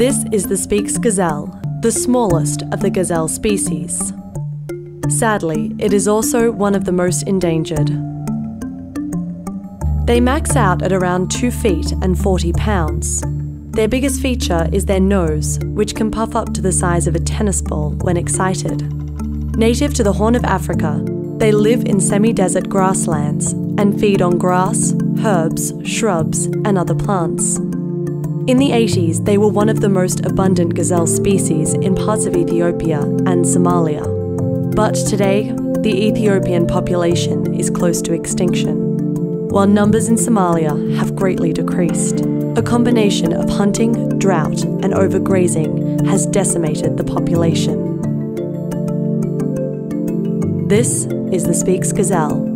This is the Speke's gazelle, the smallest of the gazelle species. Sadly, it is also one of the most endangered. They max out at around 2 feet and 40 pounds. Their biggest feature is their nose, which can puff up to the size of a tennis ball when excited. Native to the Horn of Africa, they live in semi-desert grasslands and feed on grass, herbs, shrubs, and other plants. In the 80s, they were one of the most abundant gazelle species in parts of Ethiopia and Somalia. But today, the Ethiopian population is close to extinction, while numbers in Somalia have greatly decreased. A combination of hunting, drought, and overgrazing has decimated the population. This is the Speke's gazelle.